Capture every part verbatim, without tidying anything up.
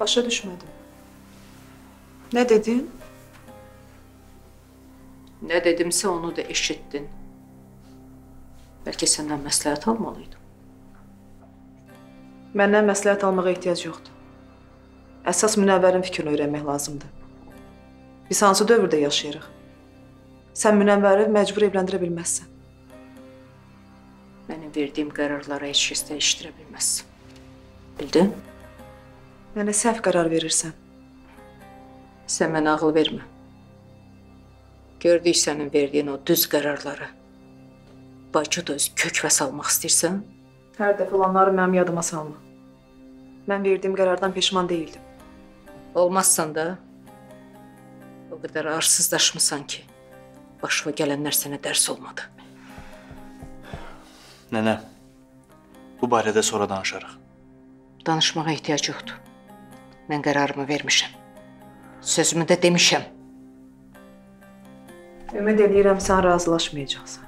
Başa düşmedim. Ne dedin? Ne dedimse onu da eşittin. Belki senden məsləhət almalıydım. Məndən məsləhət almağa ehtiyac yoxdur. Əsas Münəvvərin fikrini öyrənmək lazımdır. Biz hansı dövrdə yaşayırıq? Sən Münəvvəri məcbur evləndirə bilməzsən. Mənim verdiyim qərarlara heç kəs dəyişdirə bilməz. Bildin? Mənə səhv qərar verirsən. Sən mənə ağıl vermə. Gördük sənin verdiyin o düz qərarları. Bakıda öz kök və salmaq istəyirsən? Hər dəfə olanları mənim yadıma salma. Mən verdiyim qərardan peşman değildim. Olmazsan da, o qədər arsızlaşmısan ki, başıma gələnlər sənə dərs olmadı. Nənə, bu barədə sonra danışarıq. Danışmağa ehtiyac yoxdur. Mən qərarımı vermişəm. Sözümü də demişəm. Ümid edirəm, sən razılaşmayacaqsan.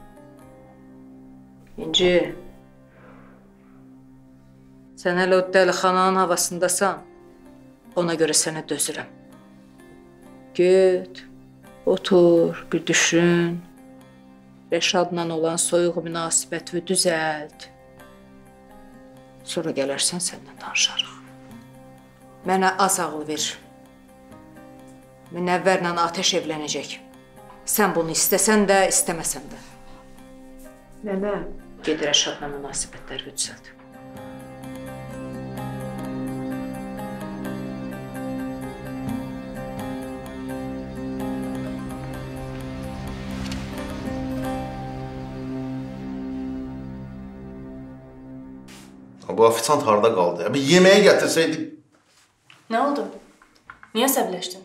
İnci, sən hələ o dəlixananın havasındasan, ona görə sənə dözürəm. Get, otur, bir düşün, Rəşadla olan soyuq münasibətini düzəlt. Sonra gələrsən, səndən danışarıq. Mənə az ağıl ver. Münəvvərlə Atəş evlənəcək. Sən bunu istəsən də, istəməsən də. Nənə, get Rəşadla münasibətləri düzəlt. Bu ofisant harada qaldı? Bir yeməyə gətirsəydik... Nə oldu? Niyə əsəbləşdin?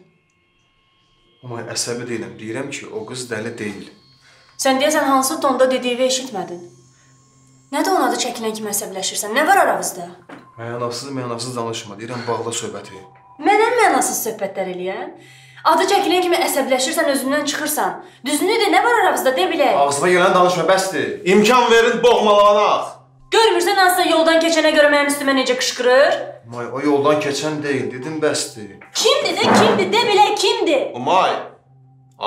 Amma əsəbi deyiləm. Deyirəm ki, o qız dəli deyil. Sən deyəsən, hansı tonda dediyi eşitmədin? Nə də ona da çəkilən kimi əsəbləşirsən? Nə var aramızda? Mənasız, mənasız danışma. Deyirəm, bağla söhbəti. Mənə mənasız söhbətlər eləyəm? Adı çəkilən kimi əsəbləşirsən, özündən çıxırsan. Düzünü de, nə var aramızda? De bilək. Ağzına gələn danışma, bəsdir. İmkan verin, boğmalanaq. Görmürsən, hansısa yoldan keçənə görə mənim üstümə necə qışqırır? May, o yoldan keçən deyil, dedim bəsdir. Kimdir de, kimdir, de bilək kimdir? O May,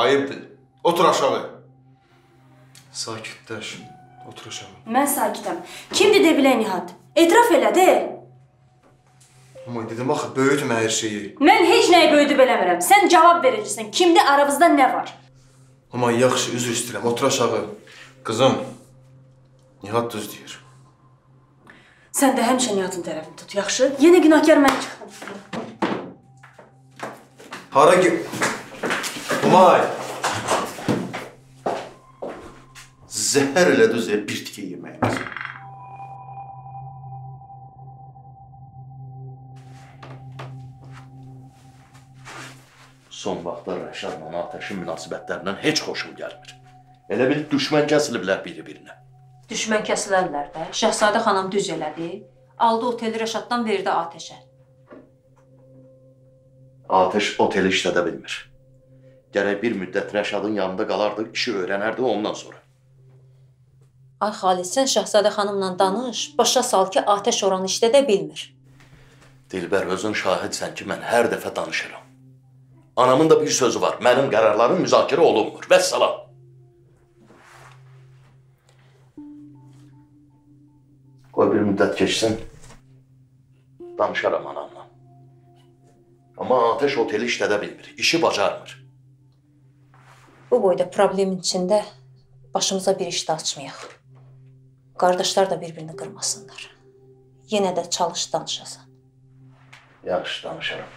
ayıbdır. Otur aşağı. Sakitləş, otur aşağı. Mən sakitəm. Kimdir de bilək Nihat? Etiraf elə, de. May, dedim, axı, böyüdüm hər şeyi. Mən heç nəyi böyüdüb eləmirəm. Sən cavab verirsən, kimdir, aramızda nə var? May, yaxşı, üzr istəyirəm, otur aşağı. Qızım, Nihat düz deyir. Sən də həmişə Nihatın tərəfini tut, yaxşı? Yenə günahkar mən çıxdım. Hara ki... Umay! Zəhər elə düzə bir tikə yeməyimiz. Son vaxtlar Rəşadla Atəşin münasibətlərindən heç xoşum gəlmir. Elə bil düşmən kəsiliblər biri-birinə. Düşmən kəsilərlər də, Şəhzadə xanım düz elədi, aldı oteli Rəşaddan verdi Atəşə. Atəş oteli işlədə bilmir. Gərək bir müddət Rəşadın yanında qalardı, işi öyrənərdi ondan sonra. Ay Xalis, sən Şəhzadə xanımla danış, başa sal ki, Atəş oranı işlədə bilmir. Dilbər, özün şahidsən ki, mən hər dəfə danışıram. Anamın da bir sözü var, mənim qərarlarım müzakirə olunmur, vəssalam. Qoy bir müddət keçsin, danışaram anamla. Amma Atəş oteli işlədə bilmir, işi bacarmır. Bu boyda problemin içində başımıza bir iş də açmayaq. Qardaşlar da bir-birini qırmasınlar. Yenə də çalış danışasan. Yaxşı, danışaram.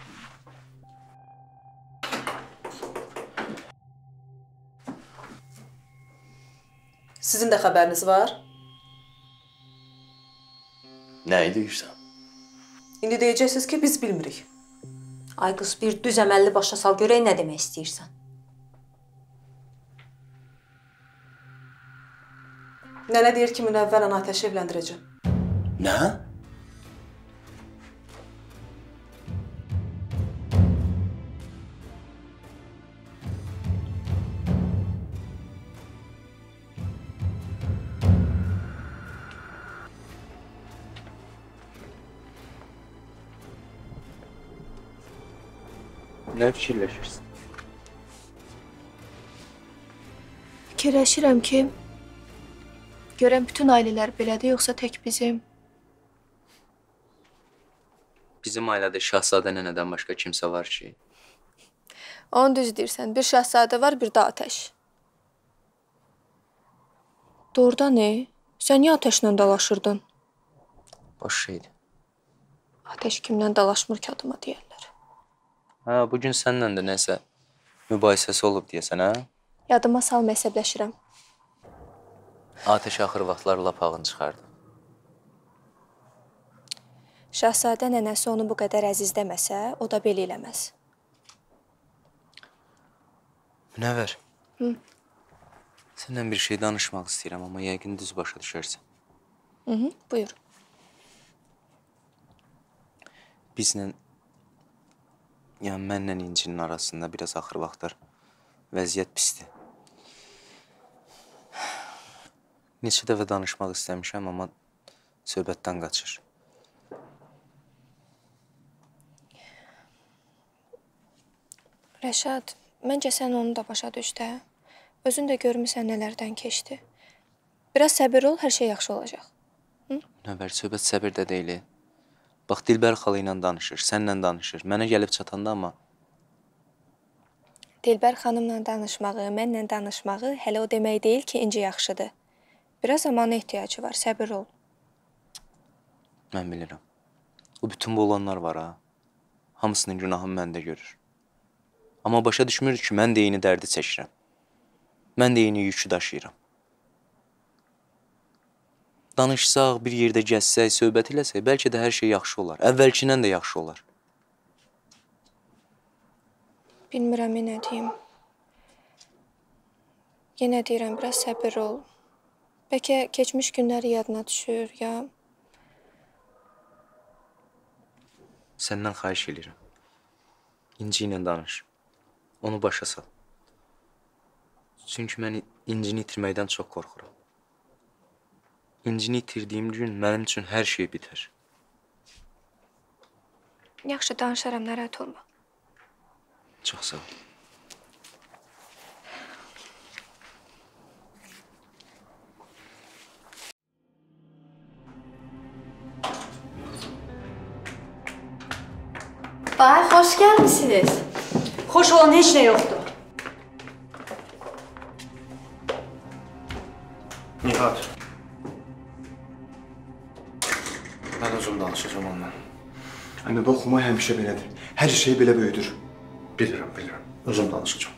Sizin də xəbəriniz var? Nəyi deyirsən? İndi deyəcəksiniz ki, biz bilmirik. Ay qız, bir düz əməlli başa sal görək, nə demək istəyirsən? Nənə deyir ki, Münəvvərlə Atəşi evləndirəcəm. Nə? Nevşirləşirsin. Fikirləşirəm ki, görəm bütün ailələr belədir, yoxsa tək bizim? Bizim ailədə şahzadə nənədən başqa kimsə var ki? Onu düz deyirsən, bir şahzadə var, bir də atəş. Doğruda ne? Sən niyə atəşlə dalaşırdın? Boş şeydir. Atəş kimdən dalaşmır ki, adıma deyərlər. Hə, bugün səninlə də nəsə mübahisəsi olub deyəsən, hə? Yadıma salım, əsəbləşirəm. Atəş axır vaxtlar lapağını çıxardı. Şahzadə nənəsi onu bu qədər əziz deməsə, o da belə eləməz. Münəvvər, səndən bir şey danışmaq istəyirəm, amma yəqin düz başa düşərsən. Hı-hı, buyur. Bizlə, yəni mənlə İncinin arasında biraz axır vaxtlar vəziyyət pisdir. Neçə dəfə danışmaq istəmişəm, amma söhbətdən qaçır. Rəşad, məncə sən onu da başa düşdə. Özün də görmüsən nələrdən keçdi. Biraz səbir ol, hər şey yaxşı olacaq. Münəvvər, söhbət səbirdə deyil. Bax, Dilbər xala ilə danışır, sənlə danışır. Mənə gəlib çatanda amma... Dilbər xanımla danışmağı, mənlə danışmağı hələ o demək deyil ki, İnci yaxşıdır. Biraz zamana ehtiyacı var, səbir ol. Mən bilirəm. O bütün bu olanlar var, ha. Hamısının günahını məndə görür. Amma başa düşmür ki, mən də eyni dərdi çəkirəm. Mən də eyni yükü daşıyıram. Danışsaq, bir yerdə gəzsək, söhbət eləsək, bəlkə də hər şey yaxşı olar. Əvvəlkindən də yaxşı olar. Bilmirəm, nə deyim. Yenə deyirəm, biraz səbir ol. Bəlkə keçmiş günləri yadına düşür, ya... Səndən xahiş edirəm. İnci ilə danış. Onu başa sal. Çünki mən İncini itirməkdən çox qorxuram. İncini itirdiyim gün mənim üçün hər şey bitər. Yaxşı, danışaram, narahat olma. Çox sağ ol. Bay, hoş gelmişsiniz. Hoş olan hiç ne yoktu. Nihat. Ben özüm danışacağım ondan. Anne bak, Humay həmişə belədir. Her şeyi belə böyüdür. Bilirəm, bilirəm. Özüm danışacağım.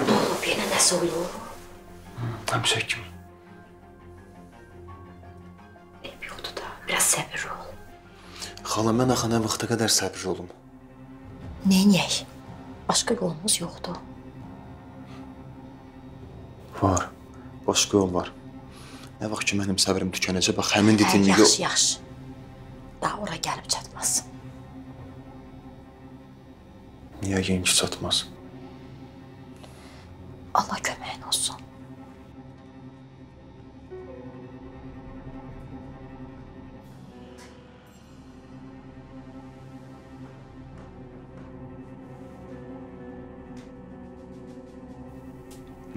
Ne olub yenə, nəsə olub? Həmişə kimi. Eyb yoxdur da, biraz səbir ol. Xala, mən axı nə vaxta qədər səbir olum? Neyinək? Başqa yolumuz yoxdur. Var. Başqa yol var. Nə vaxt ki, mənim səbirim tükənəcək, bax, həmin dediyim yol... Yaxşı, yaxşı. Daha ora gəlib çatmasın. Niyə yəqin ki, çatmaz? Allah köməyin olsun.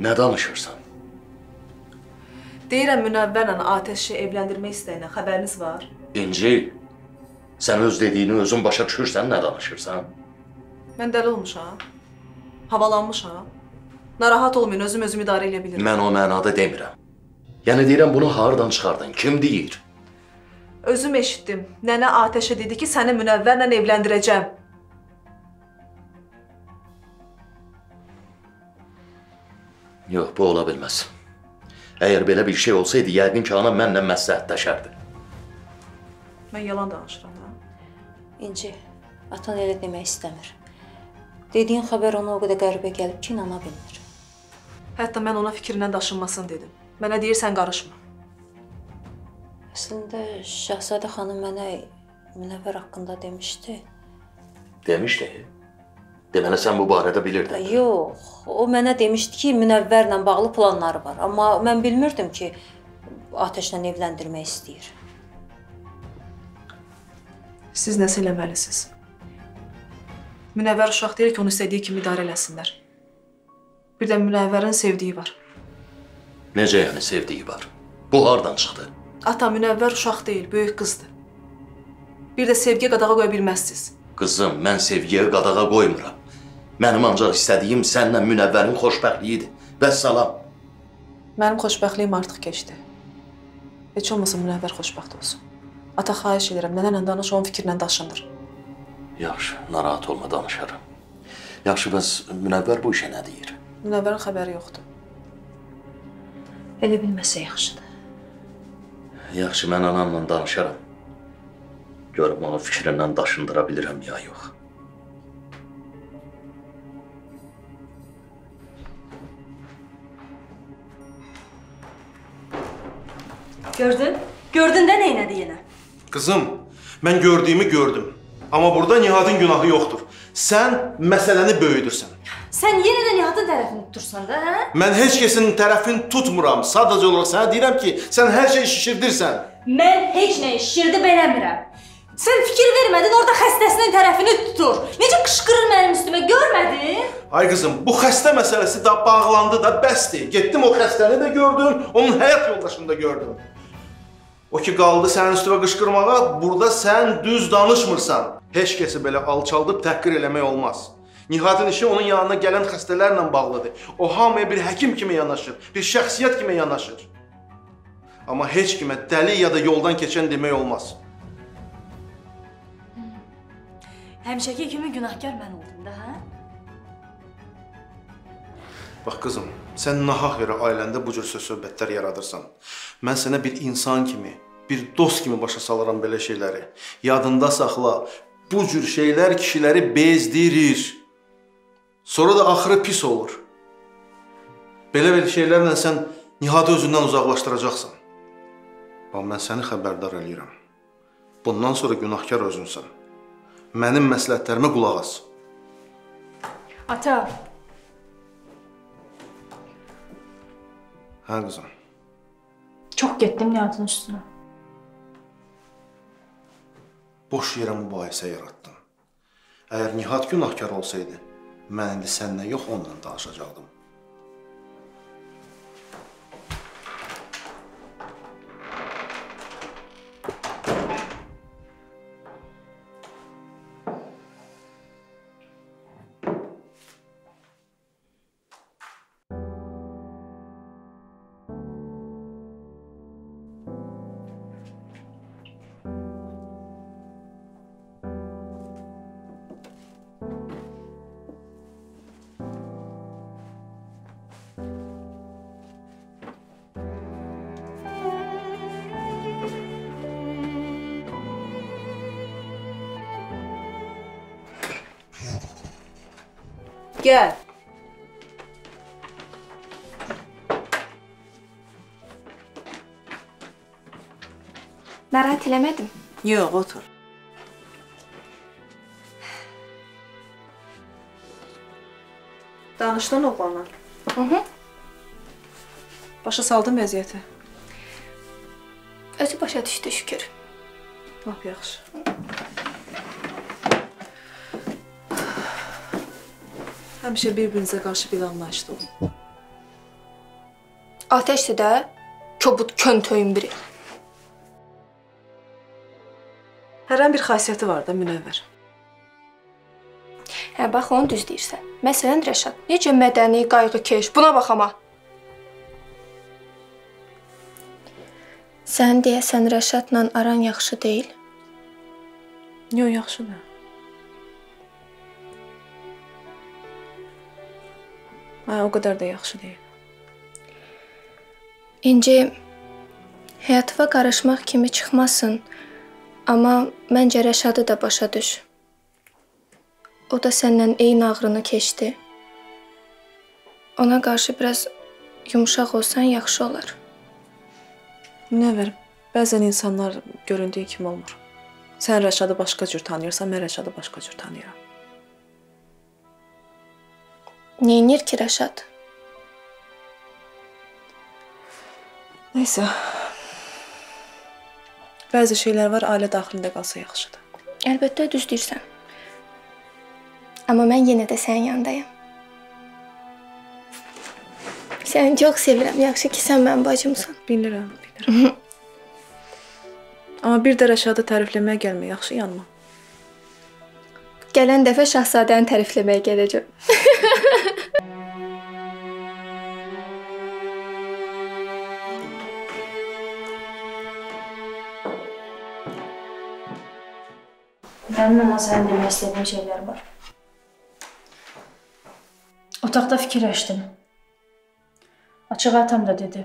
Nə danışırsan? Deyirəm, Münəvvərlə Atəşi evləndirmək istəyinə xəbəriniz var. İnci, sən öz dediyini özün başa düşürsən, nə danışırsan? Mən dəli olmuşam, havalanmışam. Narahat olmayın, özüm özüm idarə elə bilirəm. Mən o mənada demirəm. Yəni deyirəm, bunu hardan çıxardın, kim deyir? Özüm eşitdim, nənə Atəşi dedi ki, səni Münəvvərlə evləndirəcəm. Yox, bu ola bilməz. Əgər belə bir şey olsaydı, yəqin ki, ana mənlə məsləhətləşərdi. Mən yalan danışıram, ha? İnci, atan elə demək istəmir. Dediyin xəbər ona o qədər qəribə gəlib ki, inana bilmir. Hətta mən ona fikrindən daşınmasın dedim. Mənə deyirsən, qarışma. Əslində, Şahzadə xanım mənə Münevver hakkında demişti. Demişti? Deməli sən bu barədə bilirdin. Yox, o mənə demişdi ki, Münevverlə bağlı planları var. Amma mən bilmirdim ki, Ateşlə evləndirmək istəyir. Siz nəsə eləməlisiniz? Münevver uşaq deyil ki, onu istədiyi kimi idarə eləsinlər. Bir də Münevverin sevdiyi var. Necə yəni sevdiyi var? Bu hardan çıxdı? Ata, Münevver uşaq deyil, böyük qızdır. Bir də sevgiyə qadağa qoya bilməzsiniz. Qızım, mən sevgiyə qadağa qoymuram. Mənim ancaq istədiyim sənlə Münevverin xoşbəxtliyidir. Vəssalam. Mənim xoşbəxtliyim artıq keçdi. Heç olmasa Münevver xoşbəxt olsun. Ata, xahiş edirəm, nənənlə danış, onun fikrinlə daşındır. Yaxşı, narahat olma, danışarım. Yaxşı, bəs Münevver bu işə nə deyir? Münevverin xəbəri yoxdur. Elə bilməsə yaxşıdır. Yaxşı, mən anamla danışaram. Görüm, onu fikrindən daşındıra bilirəm ya yox. Gördün? Gördün de neylədi yenə? Kızım, mən gördüyümü gördüm. Ama burada Nihat'ın günahı yoxdur. Sən məsələni böyüdürsən. Sən yenə də Nihat'ın tərəfini tutursan da, hə? Mən heç kəsinin tərəfini tutmuram. Sadəcə olaraq sənə deyirəm ki, sən hər şeyi şişirdirsən. Mən heç nəyi şişirdib eləmirəm. Sən fikir vermədin, orada xəstəsinin tərəfini tutur. Necə qışqırır mənim üstümə, görmədin? Ay qızım, bu xəstə məsələsi da bağlandı da bəsdir. Getdim o xəstəni də gördüm, onun həyat yoldaşını da gördüm. O ki qaldı sənin üstüvə qışqırmağa, burada sən düz danışmırsan. Heç kəsi belə alçaldıb təhqir eləmək olmaz. Nihat'ın işi onun yanına gələn xəstələrlə bağlıdır. O hamıya bir həkim kimi yanaşır, bir şəxsiyyət kimi yanaşır. Amma heç kimə dəli ya da yoldan keçən demək olmaz. Həmişəki kimi günahkar mən oldum da, hə? Bax qızım, sən nahaq yerə ailəndə bu cür söz-söhbətlər yaradırsan. Mən sənə bir insan kimi, bir dost kimi başa salıram belə şeyləri. Yadında saxla, bu cür şeylər kişiləri bezdirir. Sonra da axırı pis olur. Belə-belə şeylərlə sən Nihat'ı özündən uzaqlaşdıracaqsan. Bax, mən səni xəbərdar eləyirəm. Bundan sonra günahkar özünsən. Mənim məsləhətlərimə qulaq as. Ata! Hə, qızım? Çox getdim Nihat'ın üstünə. Boş yerə mübahisə yaratdım. Əgər Nihat günahkar olsaydı, mən indi sənlə yox, onunla danışacaqdım. Gel. Narahat eləmədim. Yox, otur. Danışdın oğlanla. Başa saldın vəziyyəti. Özü başa düşdü, şükür. Lap yaxşı. Həmişə bir-birinizə qarşı bir anlayışda olun. Ateşdir də, kobud köntöyün biri. Hərən bir xasiyyəti var da, Münevver. Hə, bax, onu düz deyirsən. Məsələn, Rəşad, necə mədəni, qayğıkeş, buna bax ama. Sən deyəsən, Rəşadla aran yaxşı deyil. Yox, yaxşıdır. O qədər də yaxşı deyil. İnci, həyatıma qarışmaq kimi çıxmasın, amma məncə Rəşadı da başa düş. O da səndən eyni ağrını keçdi. Ona qarşı biraz yumuşaq olsan yaxşı olar. Münevver, bəzən insanlar göründüyü kimi olmur. Sen Rəşadı başqa cür tanıyırsan, mən Rəşadı başqa cür tanıyıram. Neynir ki Rəşad? Neysə. Bəzi şeylər var, ailə daxilində qalsa yaxşıdır. Əlbəttə, düz deyirsən. Amma mən yenə də sənin yanındayım. Səni çox sevirəm, yaxşı ki sən mənim bacımsan. Bilirəm, bilirəm. Amma bir də Rəşadı tərifləməyə gəlmə, yaxşı yanma. Gələn dəfə Şahzadəni tərifləməyə gələcəm. Mənim ona sənin demək istədiyim şeylər var. Otaqda fikirləşdim. Açıq atam da dedi.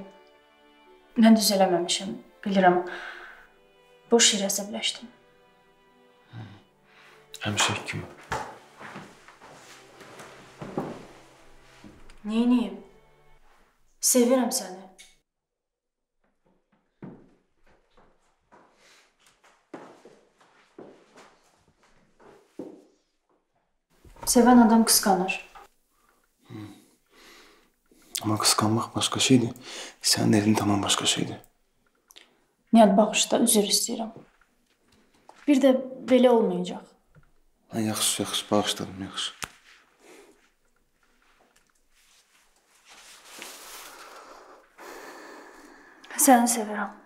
Mən düz eləməmişəm, bilirəm. Boş yerə əsəbləşdim. Həmişək kimi. Neyniyim? Sevirəm səni. Sevən adam kıskanır. Hı. Ama kıskanmak başka şeydi. Sen dedin tamam başka şeydi. Nihat bağışda üzr istəyirəm. Bir de belə olmayacaq. Ha, yaxşı, yaxşı. Bağışladım, yaxşı. Səni sevirəm.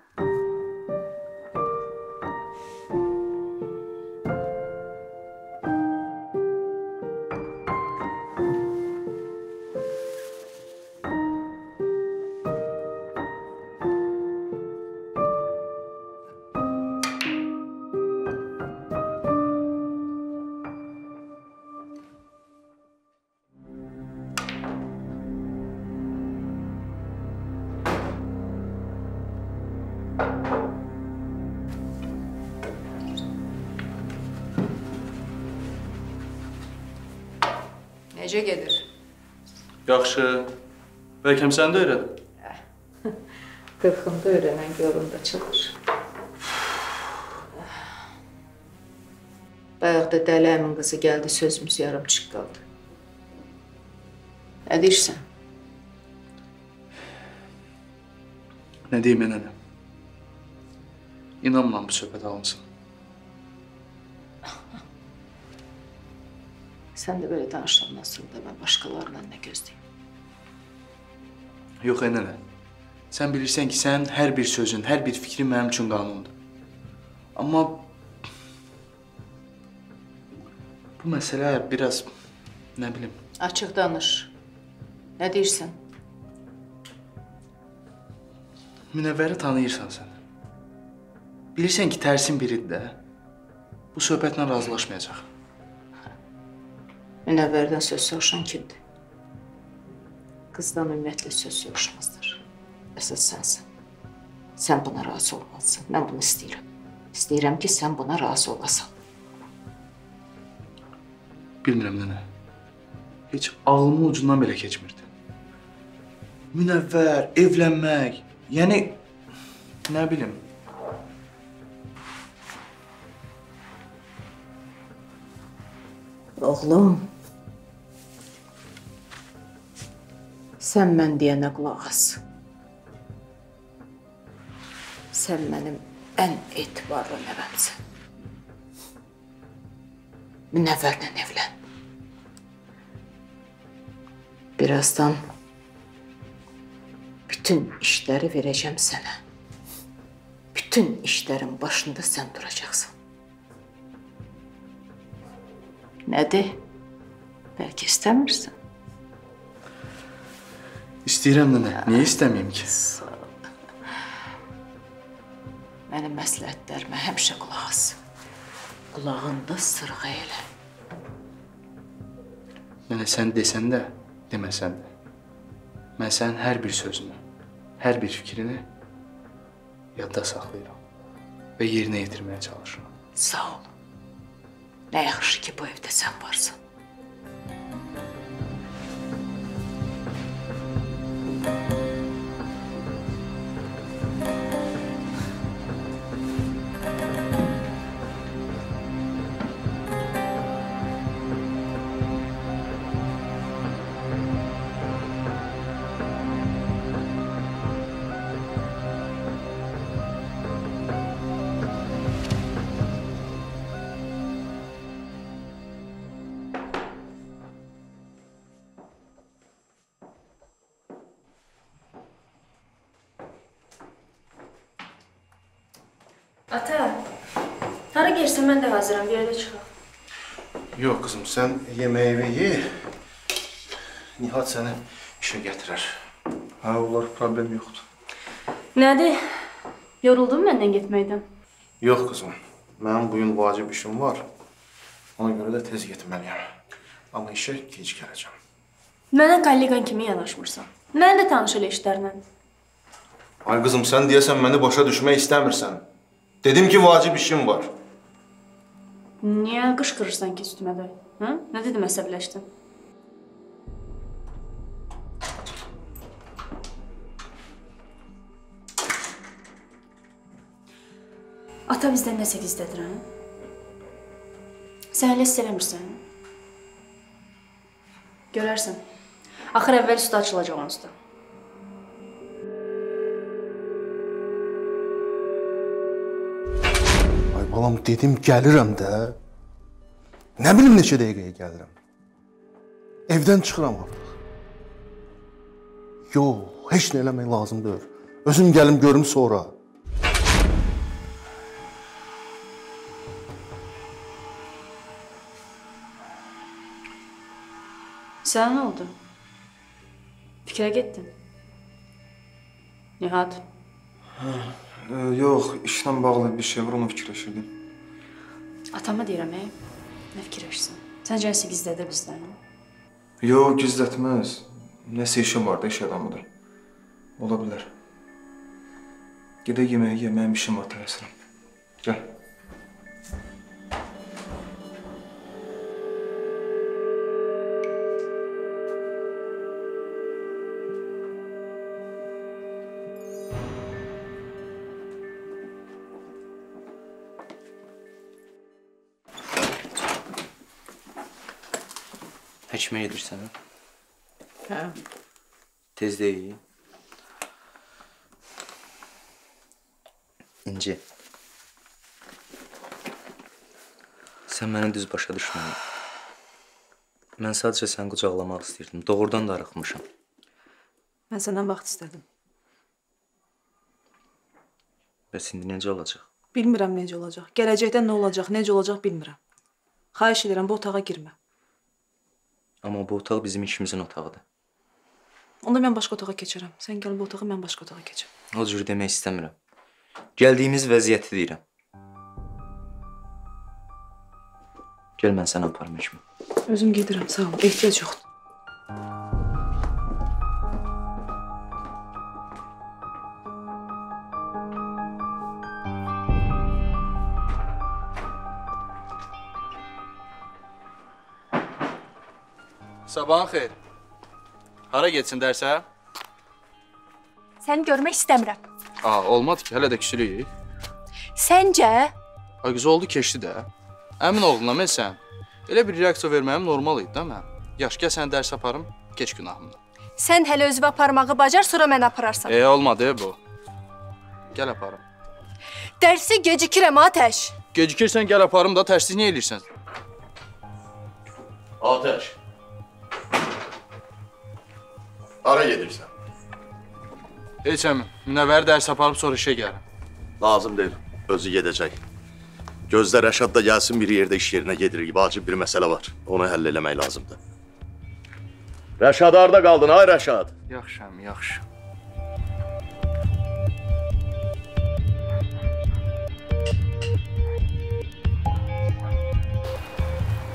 Necə gedir? Yaxşı. Bəlkə sən də öyrədim. Qırxında öyrənən yolunda çıxır. Bayaqda Dəli əmin qızı gəldi, sözümüz yarımçıq qaldı. Nə deyirsən? Nə deyim, nənə? İnanmam bu söhbət almışam. Sən də böyle danışandan sonra da ben başkalarından ne gözleyeyim? Yok Enele. Sen bilirsen ki sen her bir sözün, her bir fikrin benim için kanundur. Ama bu mesele biraz ne bileyim. Açık danış. Ne deyirsin? Münevveri tanıyırsan sen. Bilirsen ki tersin biridir de bu söhbətlə razılaşmayacak. Münəvvərdən söz soruşan kimdir? Qızdan ümumiyyətlə söz soruşmazdır. Əsas sənsən. Sən buna razı olmalısın. Mən bunu istəyirəm. İstəyirəm ki, sən buna razı olasan. Bilmirəm, nənə. Heç ağlımın ucundan belə keçmirdi. Münəvvər, evlənmək, yəni, nə bilim. Oğlum, sən mən deyənə qulaq as. Sən mənim ən etibarlı nəvəmsən. Münəvvərlə evlən. Birazdan bütün işləri verəcəm sənə. Bütün işlərin başında sən duracaqsan. Nədir? Bəlkə istəmirsən? İstəyirəm nənə, niyə istəməyim ki? Mənim məsləhətlərimə həmişə qulaq as. Qulağında sırğa elə. Nənə, sən desən də, deməsən də. Mən sənin hər bir sözünü, hər bir fikrini yadda saxlayıram və yerinə yetirməyə çalışıram. Sağ ol. Nə yaxşı ki, bu evdə sən varsan. Tara gelirsen ben de hazırım, bir yere çıkalım. Yok kızım, sen yemeği ye. Nihat seni işe getirir. Ha, onlar problem yoktu. Nədir? Yoruldun benden gitmeyden? Yok kızım, benim bugün vacib işim var. Ona göre de tez gitmeliyim. Ama işe geç geleceğim. Mənə kollegan kimi yanaşmırsan. Mən de tanış elə işlerle. Ay kızım, sen deyəsən beni başa düşmək istəmirsən. Dedim ki vacib işim var. Niye qışqırırsan ki üstümə dayı? Nə dedim əsəbləşdin? Ata bizdən nəsə gizlədir, hə? Sən elə hiss eləmirsən, hə? Görərsən, axır əvvəl üstü açılacaq onsuz da. Ay balam, dedim gəlirəm də. Nə bilim neçə dəqiqəyə gəlirəm. Evdən çıxıram artıq. Yox, heç nə eləmək lazımdır. Özüm gəlim görüm sonra. Sen ne oldu? Fikre gittin. Nihat. E, yok, işle bağlı bir şey var, onu fikirleşirdim. Atama deyirəm, ey. Ne fikirleşsin? Sence nesi gizlədir bizden? Yok, gizlətməz. Nesi işim var da, iş adamıdır. Olabilir. Gide yemeği ye, benim işim var, tələsirəm. Gel. Həkimə gedirsən, hə? Hə. Tez də iyi. İnci. Sən məni düz başa düşmədin. Mən sadəcə səni qucaqlamaq istəyirdim. Doğrudan da arıqmışam. Mən səndən vaxt istədim. Bəs indi necə olacaq? Bilmirəm necə olacaq. Gələcəkdə nə olacaq, necə olacaq bilmirəm. Xahiş edirəm, bu otağa girmə. Ama bu otaq bizim ikimizin otağıdır. Onda mən başqa otağa keçirəm. Sən gəl bu otağa, mən başqa otağa keçirəm. O cür demək istəmirəm. Gəldiyimiz vəziyyəti deyirəm. Gəl, mən səni aparım həkimə. Özüm gedirəm, sağ ol. Ehtiyac yoxdur. Sabahın xeyr. Hara geçsin dersə? Səni görmək istəmirəm. Aa, olmadı ki, hələ də küsülüyük. Səncə? Ay, qız oldu, keçdi də. Əmin oğluna mən sən. Elə bir reaksiya verməyim normal idi, dəmə? Yaş, gəl səni dərs aparım, keç günahımdan. Sən hələ özünü aparmağı bacar, sonra mən apararsan. E, olmadı bu. Gəl aparım. Dərsi gecikirəm, Atəş. Gecikirsən, gəl aparım da, tərsliyi niyə eləyirsən? Atəş. Ara gedirsən. Heç əmin, Münəvvəri dərs aparıb sonra işə gəlirəm. Lazım deyil, özü gedəcək. Gözdə Rəşad da gəlsin, bir yerdə iş yerinə gedirik. Vacib bir məsələ var, onu həll eləmək lazımdır. Rəşad, harada qaldın, ay Rəşad? Yaxşı əmin, yaxşı.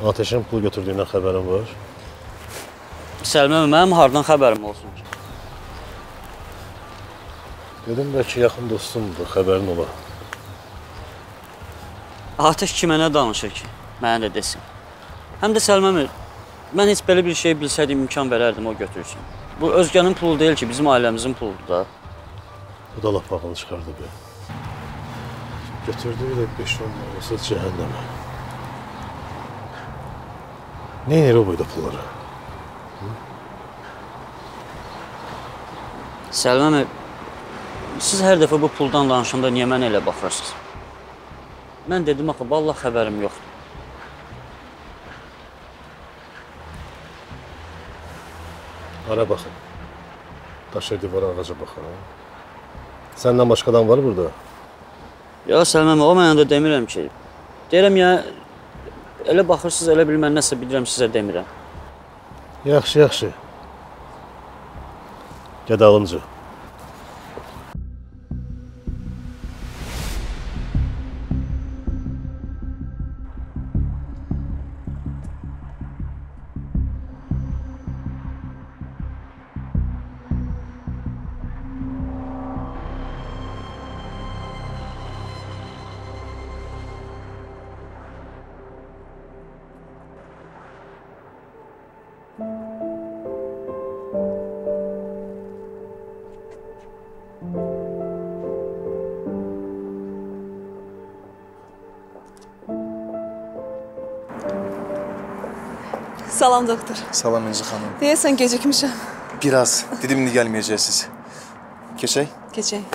Ateşin pul götürdüyündən xəbərin var? Səlimə, mənim hardan xəbərim olsun ki? Dedim, bəlkə yaxın dostumdur, xəbərin ola. Atəş ki, mənə danışır ki, mənə də desin. Həm də Səlimə, mən heç belə bir şey bilsəydim, imkan verərdim, o götürsün. Bu, özgənin pulu deyil ki, bizim ailəmizin puludur da. Bu da laf ağını çıxardı be. Götürdüyü də beş on olsa cəhənnəmə. Neyin elə o boyda pulları? Səlimə, siz hər dəfə bu puldan danışanda niyə mənə elə baxırsınız? Mən dedim, axı, vallahi xəbərim yoxdur. Ara baxın. Daşa, divara, ağaca baxın. Səndən başqadan var burada? Ya Səlimə, o mənə də demirəm ki, Deyirəm ya, elə baxırsınız, elə bilmən nəsə bilirəm, sizə demirəm. Yaxşı, yaxşı. Gəd alınca. Salam doktor. Salam İnci Hanım. Deyəsən gecikmişəm. Biraz. Dedim indi gəlməyəcəksiniz. Keçək? Keçək.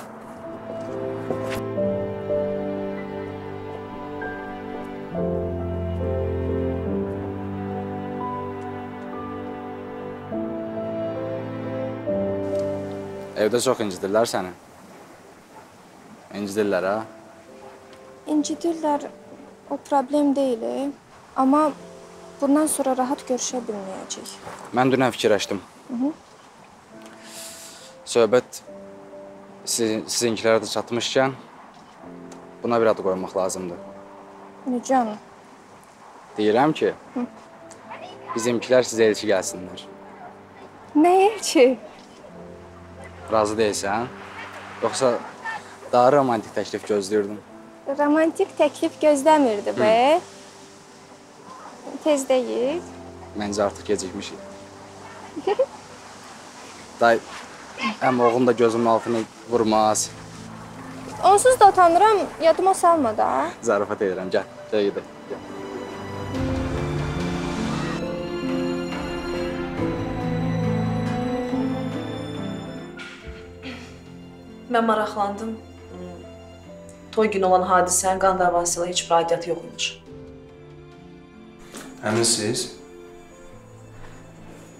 Evdə çox incidirlər səni. İncidirlər, ha? İncidirlər o problem deyil. Amma bundan sonra rahat görüşə bilməyəcək. Mən dünən fikirləşdim. Söhbət sizinkilərə də çatmışkən buna bir adı qoymaq lazımdır. Necə hanım? Deyirəm ki, bizimkilər sizə elçi gəlsinlər. Nə elçi? Razı deyilsən, yoxsa daha romantik təklif gözləyirdim. Romantik təklif gözləmirdi bu. Tez deyil. Məncə artıq gecikmişik. Day, əmə oğlum da gözümün altını vurmaz. Onsuz da utanıram, yadıma salma da. Zarafat edirəm, gəl, gəl, gəl. Mən maraqlandım. Toy günü olan hadisənin qan davasıyla heç bir aidiyyatı yoxmuş. Əminsiz?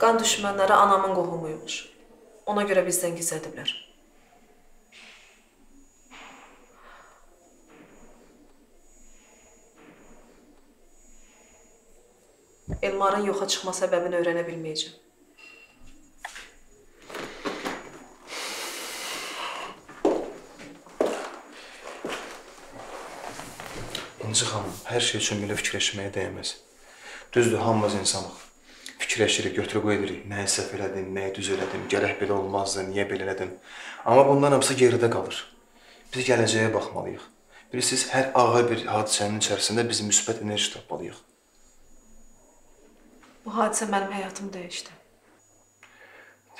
Qan düşmənləri anamın qohumuymuş. Ona görə bizdən gizlədiblər. Elmarın yoxa çıxma səbəbini öyrənə bilməyəcəm. İnci xanım, hər şey üçün belə fikirləşməyə dəyməz. Düzdür, hamımız insanıq. Fikirləşirik, götürüb edirik. Nəyi səhv elədim, nəyi düz elədim, gərək belə olmazdı, niyə belə elədim. Amma bundan hamısı geridə qalır. Biz gələcəyə baxmalıyıq. Bilirsiniz, hər ağır bir hadisənin içərisində biz müsbət enerji tapmalıyıq. Bu hadisə mənim həyatımı dəyişdi.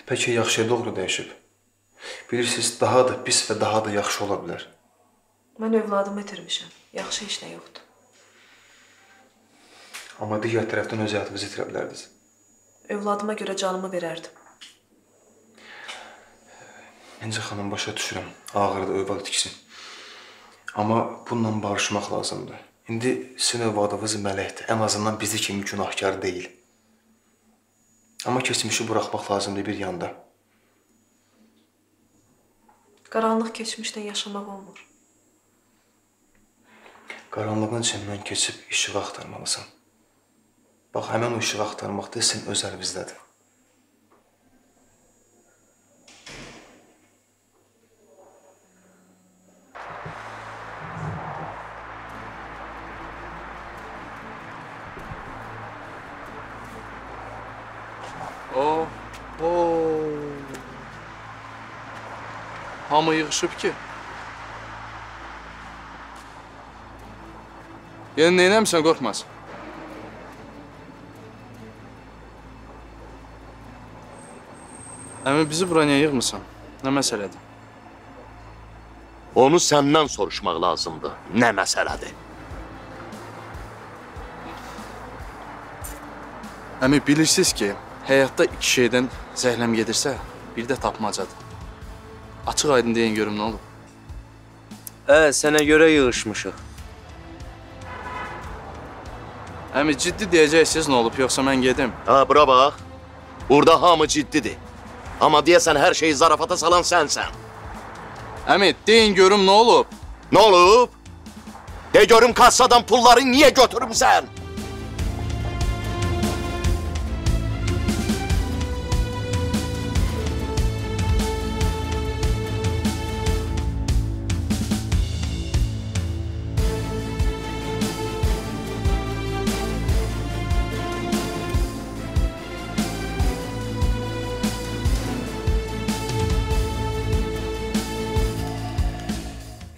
Peki, yaxşıya doğru dəyişib. Bilirsiniz, daha da pis və daha da yaxşı ola bilər. Mən övladımı itirmişəm. Yaxşı heç nə yoxdur. Amma digər tərəfdən öz həyatımızı itirə bilərdiniz. Övladıma görə canımı verərdim. İnci xanım, başa düşürəm. Ağırdır, övlad itkisi. Amma bununla barışmaq lazımdır. İndi sizin övladınız mələkdir. Ən azından bizi kimi günahkar deyil. Amma keçmişi buraxmaq lazımdır bir yanda. Qaranlıq keçmişdən yaşamaq olmur. Qaranlığın içindən keçib işığı axtarmalısın. Bax, həmən o işi axtarmaq desin, öz əlbizdədir. Hamı yığışıb ki. Yəni, neynəmsən, qorxmaz. Əmi, bizi bura niyə yığmırsan? Nə məsələdir? Onu səndən soruşmaq lazımdır. Nə məsələdir? Əmi, bilirsiniz ki, həyatda iki şeydən zəhləm gedirsə, bir də tapmacadır. Açıq aydın deyin, görüm nə olub? Ə, sənə görə yığışmışıq. Əmi, ciddi deyəcəksiniz nə olub, yoxsa mən gedim? Hə, bura bax. Burada hamı ciddidir. Amma deyəsən, hər şeyi zarafata salan sənsən. Əmi, deyin görüm, nə olub? Nə olub? De görüm kassadan pulları niye götürmüsen?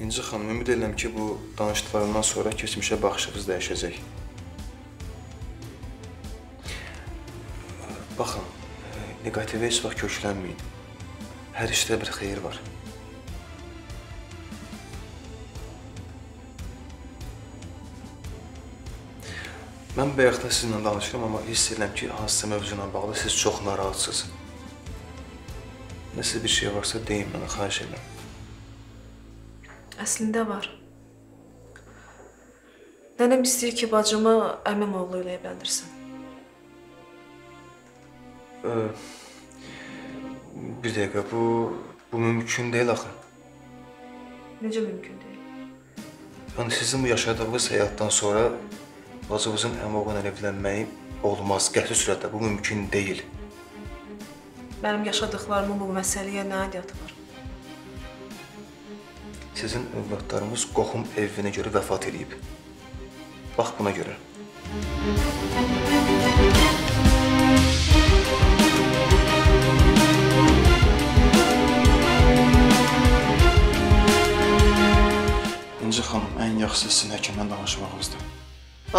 İnci xanım, ümid edirəm ki, bu danışıqlarından sonra keçmişə baxışınız dəyişəcək. Baxın, negativə heç vaxt köklənməyin. Hər işdə bir xeyir var. Mən bayaqda sizinlə danışıram, amma hiss edirəm ki, hansısa mövzuna bağlı siz çox narahatsınız. Nəsə bir şey varsa deyin mənə, xahiş edirəm. Əslində var. Nənəm istəyir ki, bacımı əmim oğlu ilə evləndirsin. Bir dəqiqə, bu mümkün deyil axı. Necə mümkün deyil? Yəni, sizin bu yaşadığınız həyatdan sonra bacımızın əmim oğlu ilə evlənməyi olmaz, qəti sürətlə. Bu mümkün deyil. Mənim yaşadıqlarımın bu məsələyə nə aidiyyatı var? Sizin övladlarımız qohum evvinə görə vəfat edib. Bax buna görə. İnci xanım, ən yaxşısı sizin həkimlə danışmağınızdır.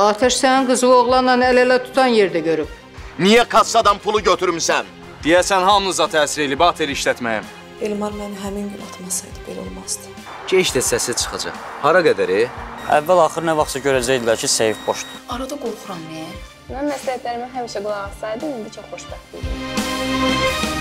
Atəş sənin qızı oğlanla əl-ələ tutan yerdə görüb. Niyə kassadan pulu götürmüsən? Deyəsən hamınıza təsir elib, ateli işlətməyəm. Elmar məni həmin gün atmasaydı, belə olmazdı. Geç də səsi çıxacaq. Hara qədəri? Əvvəl-axır nə vaxtsa görəcəkdilər ki, seyif boşdur. Arada qorxuram, niyə? Mən məsləhətlərimə həmişə qulaq asaydım, indi çox xoşbəxt deyildim.